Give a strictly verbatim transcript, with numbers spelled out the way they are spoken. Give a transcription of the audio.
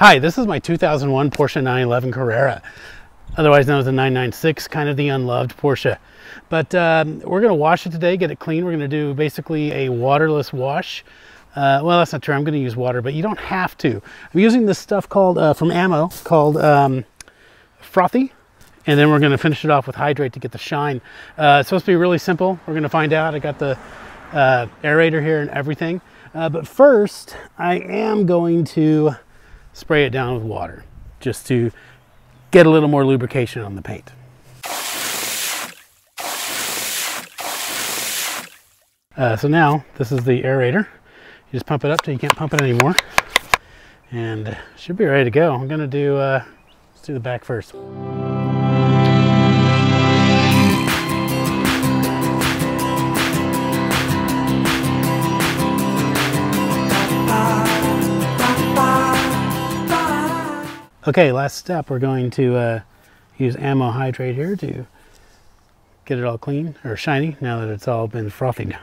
Hi, this is my two thousand one Porsche nine eleven Carrera, otherwise known as the nine ninety-six, kind of the unloved Porsche. But um, we're going to wash it today, get it clean. We're going to do basically a waterless wash. Uh, well, that's not true. I'm going to use water, but you don't have to. I'm using this stuff called uh, from Ammo called um, FROTHe, and then we're going to finish it off with Hydrate to get the shine. Uh, it's supposed to be really simple. We're going to find out. I got the uh, aerator here and everything. Uh, but first, I am going to spray it down with water just to get a little more lubrication on the paint. Uh, so now this is the aerator. You just pump it up till you can't pump it anymore, and should be ready to go. I'm gonna do uh, let's do the back first. Okay, last step, we're going to uh, use Ammo Hydrate here to get it all clean, or shiny, now that it's all been frothed.